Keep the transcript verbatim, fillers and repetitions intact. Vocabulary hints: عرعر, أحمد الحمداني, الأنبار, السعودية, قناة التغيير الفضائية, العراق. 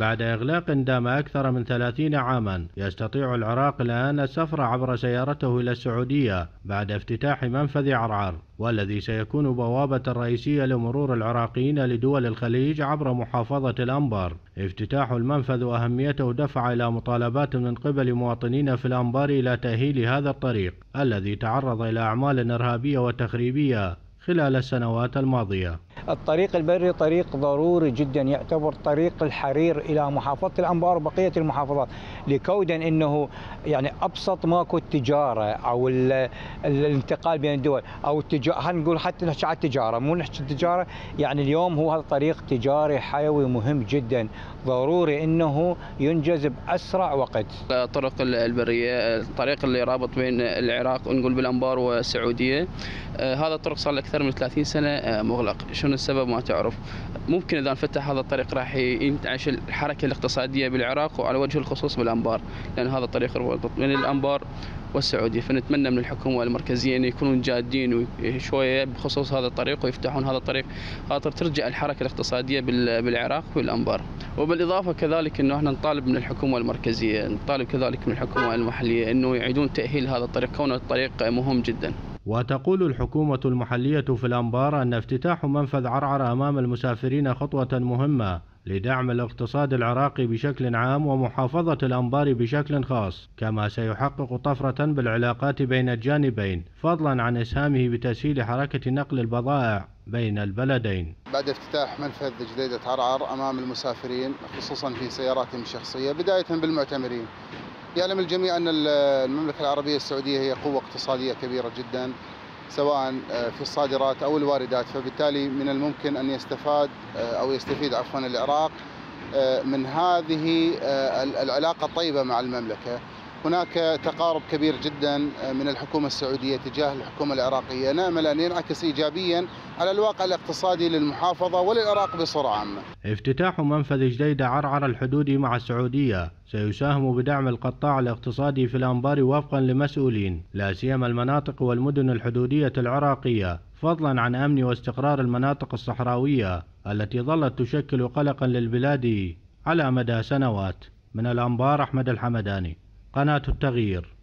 بعد إغلاق دام أكثر من ثلاثين عاما. يستطيع العراق الآن السفر عبر سيارته إلى السعودية بعد افتتاح منفذ عرعر، والذي سيكون بوابة رئيسية لمرور العراقيين لدول الخليج عبر محافظة الأنبار. افتتاح المنفذ وأهميته دفع إلى مطالبات من قبل مواطنين في الأنبار إلى تأهيل هذا الطريق الذي تعرض إلى أعمال إرهابية وتخريبية خلال السنوات الماضية. الطريق البري طريق ضروري جدا، يعتبر طريق الحرير الى محافظه الانبار وبقيه المحافظات، لكودا انه يعني ابسط ماكو التجاره او الانتقال بين الدول او التجاره، خلينا نقول حتى نحكي على التجاره، مو نحكي التجاره، يعني اليوم هو هذا الطريق تجاري حيوي مهم جدا، ضروري انه ينجز باسرع وقت. الطرق البريه، الطريق اللي رابط بين العراق نقول بالانبار والسعوديه، هذا الطرق صار اكثر من ثلاثين سنه مغلق. شنو السبب ما تعرف. ممكن اذا انفتح هذا الطريق راح ينتعش الحركه الاقتصاديه بالعراق وعلى وجه الخصوص بالانبار، لان هذا الطريق يربط بين الانبار والسعوديه، فنتمنى من الحكومه المركزيه ان يكونون جادين شويه بخصوص هذا الطريق ويفتحون هذا الطريق خاطر ترجع الحركه الاقتصاديه بالعراق والانبار. وبالاضافه كذلك انه احنا نطالب من الحكومه المركزيه، نطالب كذلك من الحكومه المحليه انه يعيدون تاهيل هذا الطريق كونه الطريق مهم جدا. وتقول الحكومة المحلية في الأنبار أن افتتاح منفذ عرعر أمام المسافرين خطوة مهمة لدعم الاقتصاد العراقي بشكل عام ومحافظة الأنبار بشكل خاص، كما سيحقق طفرة بالعلاقات بين الجانبين، فضلا عن إسهامه بتسهيل حركة نقل البضائع بين البلدين. بعد افتتاح منفذ جديدة عرعر أمام المسافرين خصوصا في سياراتهم الشخصية بداية بالمعتمرين، يعلم الجميع أن المملكة العربية السعودية هي قوة اقتصادية كبيرة جدا سواء في الصادرات أو الواردات، فبالتالي من الممكن أن يستفاد أو يستفيد عفوا العراق من هذه العلاقة الطيبة مع المملكة. هناك تقارب كبير جدا من الحكومة السعودية تجاه الحكومة العراقية، نأمل أن ينعكس إيجابيا على الواقع الاقتصادي للمحافظة وللعراق بصورة عامة. افتتاح منفذ جديدة عرعر الحدودي مع السعودية سيساهم بدعم القطاع الاقتصادي في الأنبار وفقا لمسؤولين، لا سيما المناطق والمدن الحدودية العراقية، فضلا عن أمن واستقرار المناطق الصحراوية التي ظلت تشكل قلقا للبلاد على مدى سنوات. من الأنبار أحمد الحمداني، قناة التغيير.